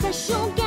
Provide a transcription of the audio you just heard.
special guest.